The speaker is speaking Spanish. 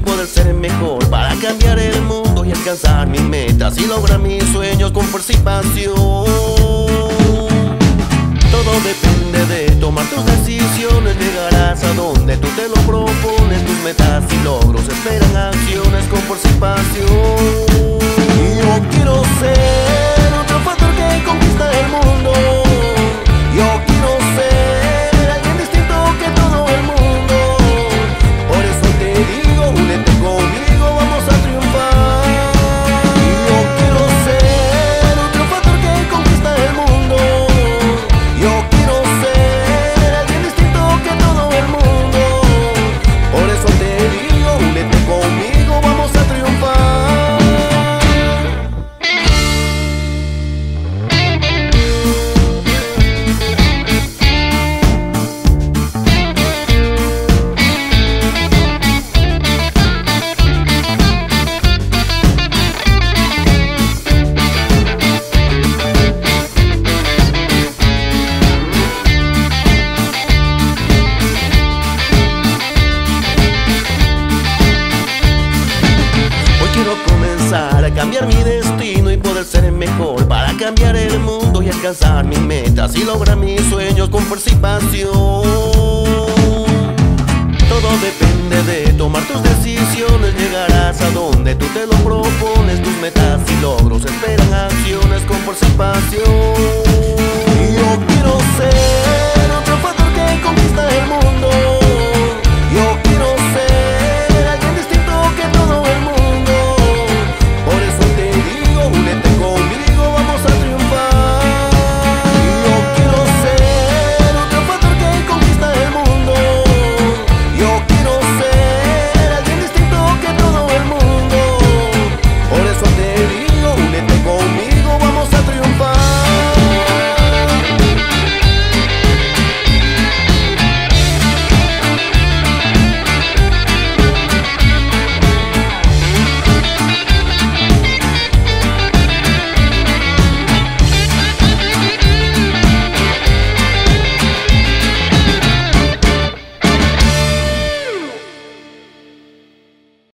y poder ser mejor, para cambiar el mundo y alcanzar mis metas y lograr mis sueños con fuerza y pasión. Todo depende de tomar tus decisiones, llegarás a donde tú te lo propones. Tus metas y logros esperan acciones con fuerza y pasión. Yo quiero ser un triunfador que conquista el mundo. Yo quiero ser alguien distinto que todo el mundo. Por eso te digo, únete conmigo, vamos a triunfar. Yo quiero ser un triunfador que conquista el mundo. Yo quiero ser alguien distinto que todo el mundo. Por eso te digo, únete conmigo, vamos a triunfar. Cambiar mi destino y poder ser mejor, para cambiar el mundo y alcanzar mis metas y lograr mis sueños con fuerza y pasión. Todo depende de tomar tus decisiones.